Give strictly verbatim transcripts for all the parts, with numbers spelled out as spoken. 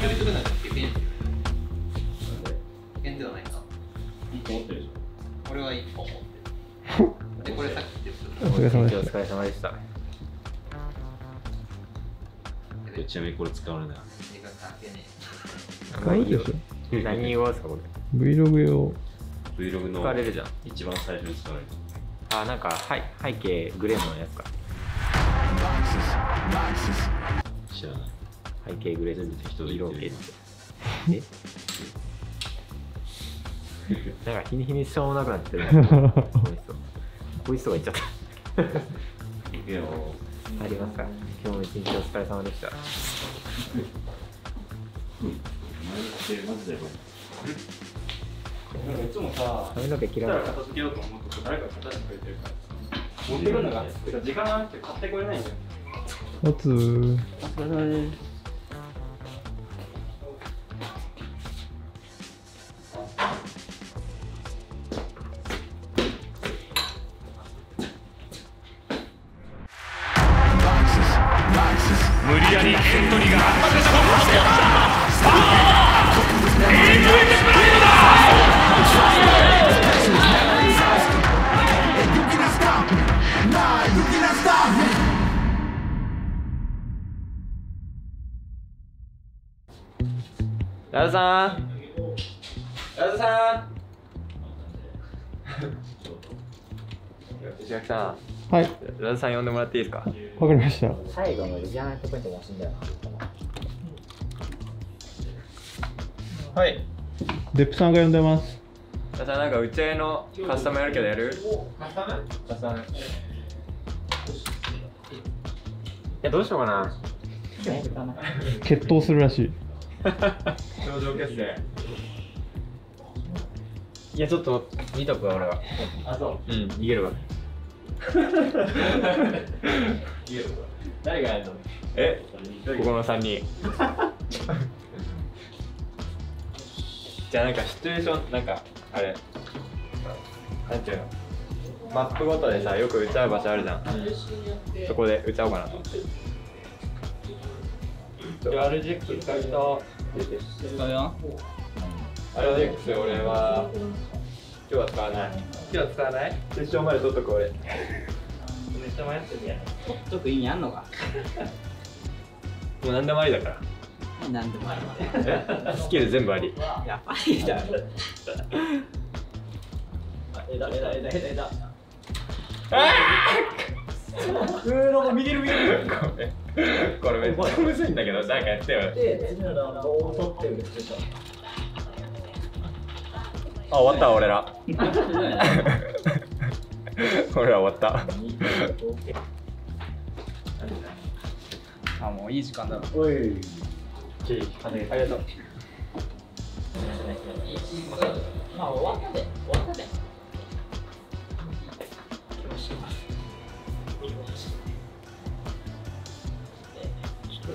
距離取れないって便利。危険ではないか。いっぽん持ってるでしょ。俺はいっぽん持ってる。でこれさっき言ってた。お疲れ様でした。ちなみにこれ使われない。使いでしょ。何用ですかこれ。Vlog 用。Vlog の。使われるじゃん。一番最初に使われる。あ、なんかはい背景グレーのやつか。知らない。背景グレー全部適当で色を消して。え？なんか日に日にしょうもなくなってる。おいしそう。おいしそうがいっちゃった。いくよ。ありますか。今日も一日お疲れ様でした。いつもさ、髪の毛切らない。片付けようと思うと誰か片付けてくれてるから。持ってくるのが時間がなくて買ってこれないんだよ。お疲れ様です。無理やりエントリーが発生したのかもしれない。エリトリーってプライドだ。ラズさん、ラズさん、石垣さん。はい、ラズさん呼んでもらっていいですか。わかりました。最後のリジャーナルポイントが欲しいんだよな。はい。デップさんが呼んでます。ラズさん、なんか打ち合いのカスタムやるけどやる？カスタム？カスタム。いや、どうしようかな。決闘するらしい。頂上決戦。いや、ちょっと見とくわ、俺は。あ、そう。うん、逃げるわ。誰がやるの？え、ここのさんにん。じゃあなんかシチュエーション、なんかあれなんていうの、マップごとでさ、よく打ち合う場所あるじゃん、うん、そこで打ち合おうかなと思って。アールジーエックス 使う人使うよ。 アールジーエックス 俺は今日は使わない。今日は使わない？決勝まで取っとく俺。めっちゃ迷ってるやん。ちょっと意味あんのか。もう何でもありだから。何でもあり。スキル全部あり。やばいだ。枝枝枝枝枝。ああ。うーの見てる見てる。これめっちゃむずいんだけど、なんかやってよ。で、次のラウンドを取ってる。あ、終わった俺ら。俺ら終わった。あ、もういい時間だ。おい。ありがとう。まあ終わったで、終わったで。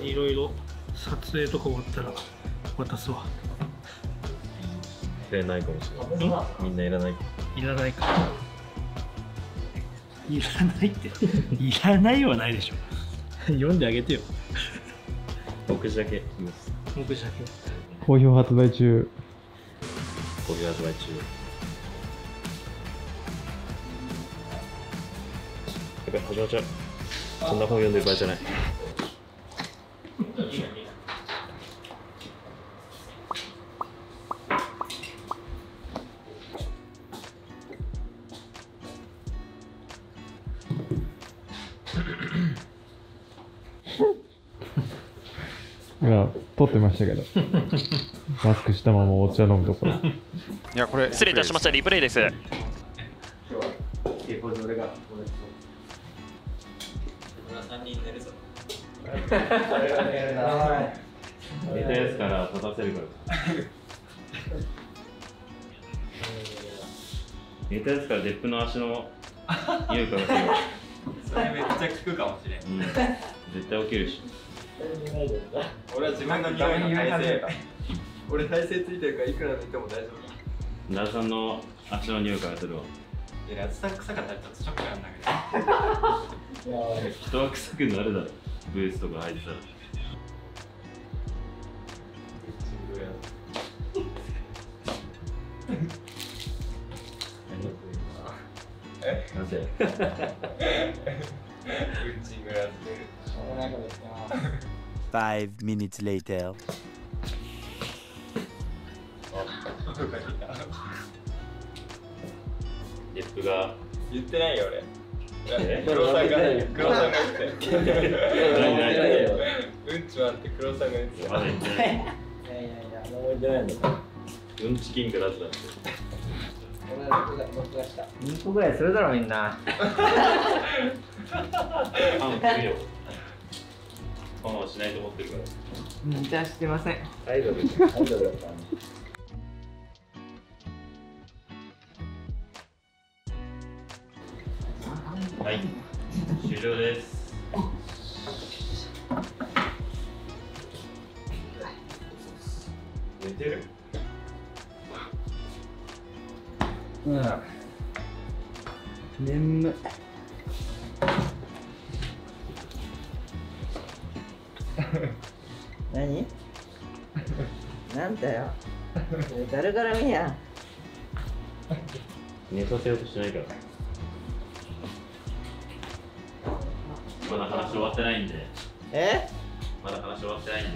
いろいろ撮影とか終わったら渡すわ。いらないかもしれない。みんないらない。いらないか。いらないって。いらないはないでしょ。読んであげてよ。目次だけ。目次だけ。好評発売中。好評発売中。やべ、始まっちゃう。そんな本読んでる場合じゃない。今撮ってましたけど、マスクしたままお茶飲むところ。いやこれ失礼いたしました。リプレイです。今日は稽古場で俺が。俺は三人寝るぞ。俺が寝るな。寝たやつから立たせるから。寝たやつからデップの足の匂いからする。それめっちゃ効くかもしれん。うん、絶対起きるし。俺は自分の匂いの耐性、俺耐性ついてるからいくら抜いても大丈夫だ。ラズさんの足の匂いからするわ。いや、ラズさん臭かったらちょっとショックなんだけど。人は臭くなるだろ、ブースとか入ってたら。うんちぐらせる。しょうもないこと言ってます。ファイブミニッツレイター。 ゲップが言ってないよ俺。黒さんが言って黒さんが言ってうんちはって黒さんが言って。まだ言ってない。いやいやいや、何も言ってないのか。うんちキングだったんで。俺は僕がした。にこぐらいするだろみんな。あ、無理よ。我慢しないと思ってるから。うん、じゃあしてません。アイドル、アイドルだった。はい、終了です。寝てる？うん。眠い。何？なんだよ。ガルガラみや。寝させようとしないから。まだ話終わってないんで。え？まだ話終わってないんで。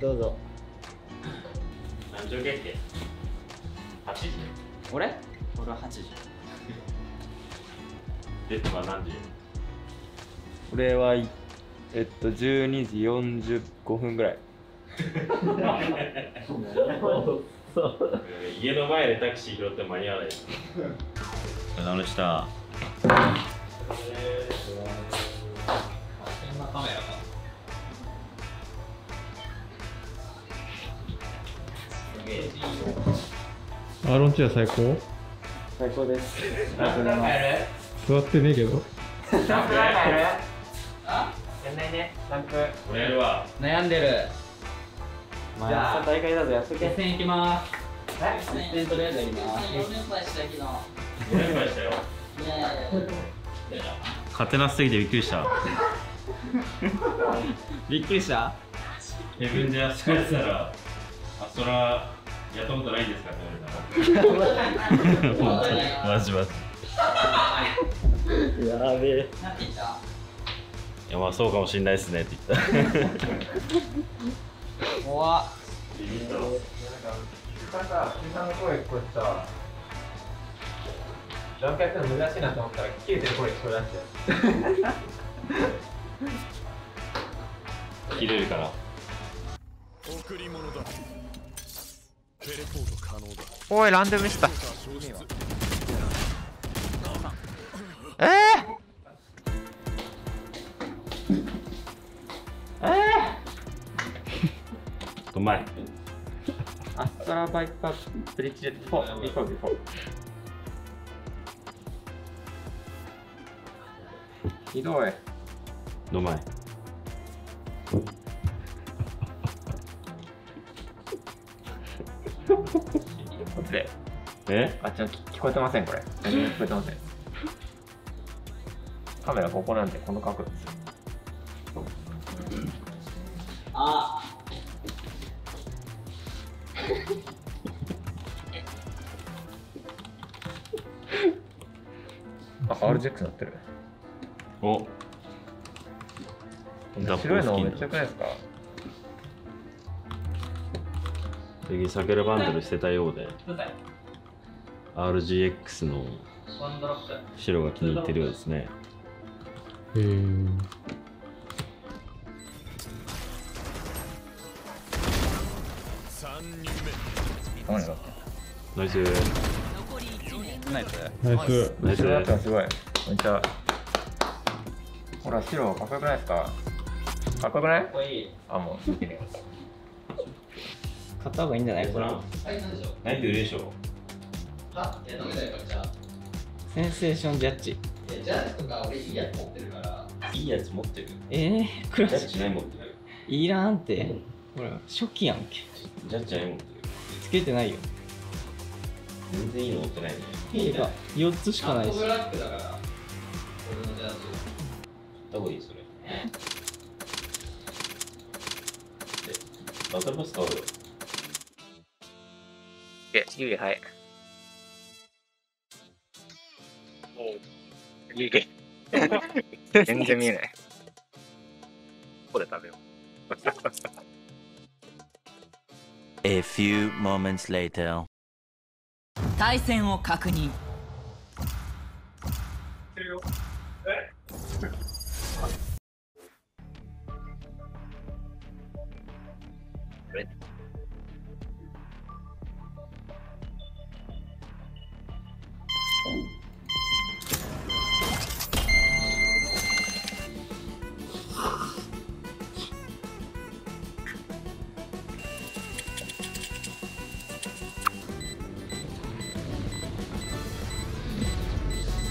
どうぞ。何時だっけ？八時？俺？俺は八時。デッドは何時？俺はえっとじゅうにじよんじゅうごふんぐらい。家の前でタクシー拾って間に合わない。お疲れ様でした。こんなカメラか。すげえいいよ。アーロンチは最高？最高です。座ってねえけど。やんないね、ランク。俺やるわ。悩んでる。じゃあ大会だぞ、やっとけ。予選行きます。予選とりあえず行きます。よんれんぱいした昨日。よんれんぱいしたよ。いやいやいや、勝てなすぎてびっくりした。びっくりした。自分で足返したら、あ、そらやったことないんですかって言われた。マジマジやべえ。何て言った？いや、まあそうかもしれないですねって言った。怖っ。ビビった。なんか、なんか、キムさんの声聞こえてさ、ランクやったら難しいなと思ったら、切れてる声聞こえ出して。切れるから。贈り物だ。テレポート可能だ。おい、ランダムした。ええー。うまい。アストラバイパーブリッジでポッビフォビフォ。ひどい。うまい。え？あ、ちょっと聞こえてませんこれ。聞こえてません。カメラここなんでこの角度です。あ。あ、アールジーエックス なってる。お。白いのめっちゃくないですか。次サケルバンドル捨てたようで、アールジーエックス の白が気に入ってるようですね。へえ。ナイスナイスナイスナイスナイスナイス。すごい。めっちゃほら、白かっこよくないですか。かっこよくない？かっこいい。あ、もう買った方がいいんじゃないかな。ナイス売るでしょ。あ、いや、飲めないから。じゃあセンセーションジャッジ。ジャッジとか俺いいやつ持ってるから。いいやつ持ってる。ええ、クラスジャッジない持ってる。いらんってほら、初期やんけ。ジャッジない持ってる。つけてないよ。全然いいの持ってないね。いいか、よっつしかないし。ブラックだから、俺のジャージ。どこいいそれ。バトルパス買うよ。え、次はい。おう。いい全然見えない。ここで食べよう。A few moments later. 対戦を確認。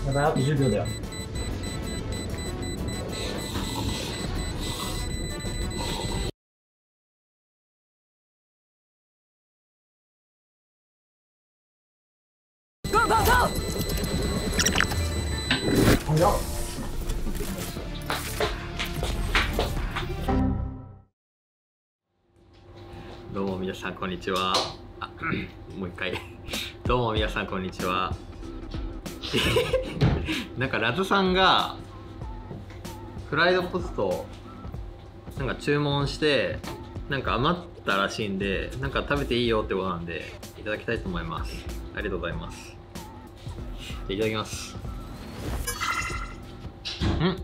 やばい、あとじゅうびょうだよ。ゴーゴーゴー。早っ。どうも皆さんこんにちは。あ、もう一回。どうも皆さんこんにちは。なんかラズさんがフライドポテトなんか注文してなんか余ったらしいんでなんか食べていいよってことなんでいただきたいと思います。ありがとうございます。いただきます。うんうん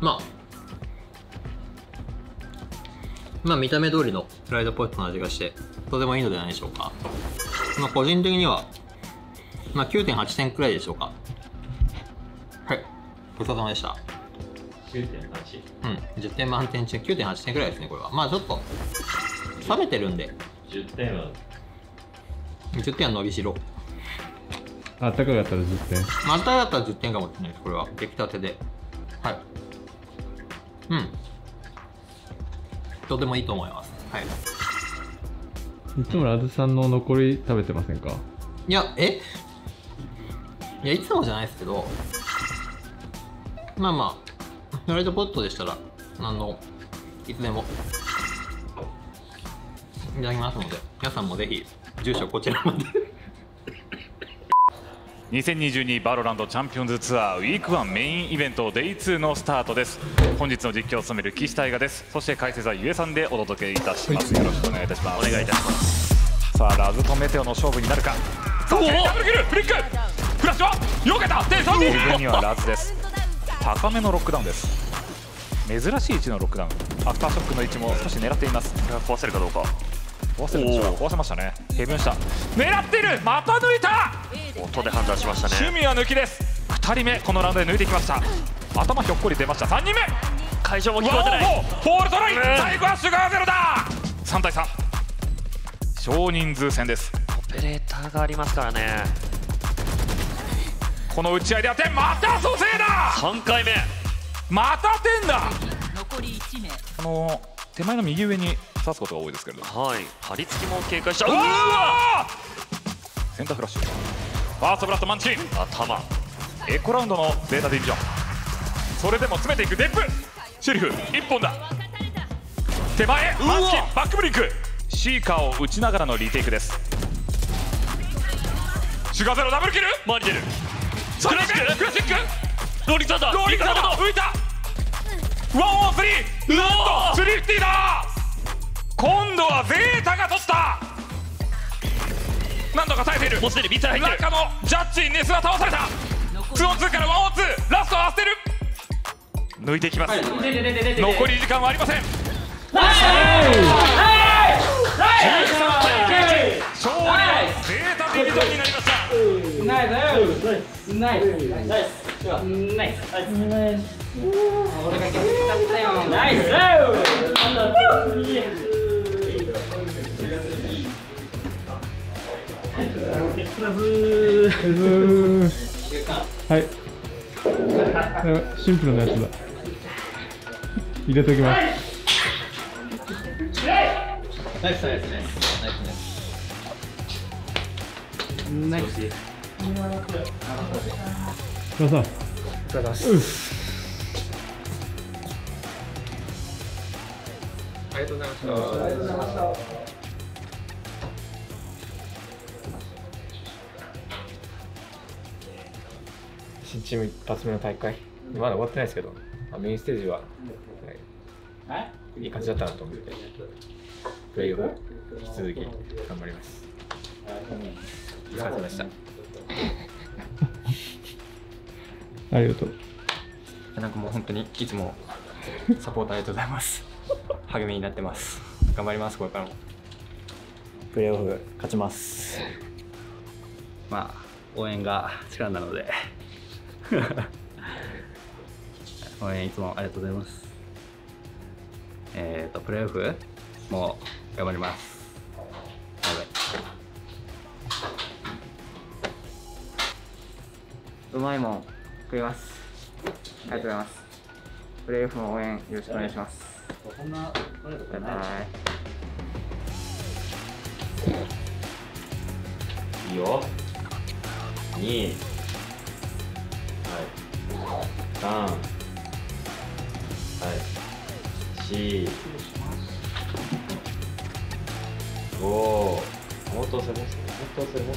まあまあ見た目通りのフライドポテトの味がしてとてもいいのではないでしょうか。まあ個人的には、まあ、きゅうてんはちてんくらいでしょうか。はいごちそうさまでした。 きゅうてんはち うんじゅってん満点中 きゅうてんはちてんくらいですね。これはまあちょっと冷めてるんでじゅってんはじゅってんは伸びしろ。あったかかったらじゅってん、まあったかかったらじゅってんかもしれないです。これは出来たてではいうんとてもいいと思います。はい。いつもラズさんの残り食べてませんか？いや、え？いやいつもじゃないですけど、まあまあフライドポテトでしたらあのいつでもいただきますので、皆さんもぜひ住所こちらまで。にせんにじゅうにバロランドチャンピオンズツアーウィークワンメインイベント デイツー のスタートです。本日の実況を務める岸大我です。そして解説はゆえさんでお届けいたします。よろしくお願いいたします。お願いいたします。さあラズとメテオの勝負になるか。おおダブルキルブリックフラッシュは避けた。上にはラズです。高めのロックダウンです。珍しい位置のロックダウン、アフターショックの位置も少し狙っています。壊せるかどうか。壊せるでしょうか。壊せましたね。ヘブン下狙っている。また抜いた。音で判断しましたね。趣味は抜きです。ふたりめこのラウンドで抜いてきました。頭ひょっこり出ました。さんにんめ会場も聞こえてない。ボールトライ、うん、最後はシュガーゼロだ。さんたいさん少人数戦です。オペレーターがありますからね。この打ち合いで当てまた蘇生だ。さんかいめまた点だ。残りいちめいあの手前の右上に刺すことが多いですけれども、はい、張り付きも警戒した。うわーセンターフラッシュファーストブラストマンチ頭エコラウンドのデータディビジョン。それでも詰めていくデップシェリフいっぽんだ。手前マンチキンバックブリックシーカーを打ちながらのリテイクです。シュガーゼロダブルキル回り出る。クラシッククラシックローリングサンダーローリングサンダー浮いたいちまるさんなんとスリーフィフティーだ。今度はゼータが取った。何度か耐えている。もうすでにみっつ入ってる。中のジャッジネスが倒された。ツーオンツーからワンオンツーラストは捨てる。抜いていきます。残り時間はありません。勝利はゼータディビジョンになりました。ナイスナイスナイスナイスナイス俺が決めちゃったよ。ナイスはいシンプルなやつだ。入れときます。ナイスナイスナイスナイスナイスナイスナイスありがとうございました。新チーム一発目の大会、まだ終わってないですけど、メインステージは、はい、いい感じだったなと思って、プレーオフ、引き続き頑張ります。お疲れ様でした。ありがとう。なんかもう本当にいつもサポートありがとうございます。励みになってます。頑張ります、これからも。プレーオフ、勝ちます。まあ応援が力なので応援いつもありがとうございます。えっとプレーオフも頑張ります。うまいもん食います。ありがとうございます。プレーオフも応援よろしくお願いします。バイバイ。いいよ。に、はい、さん、はい、よん、ご、もっと押せ、もっと押せ、もっと押せ、もっ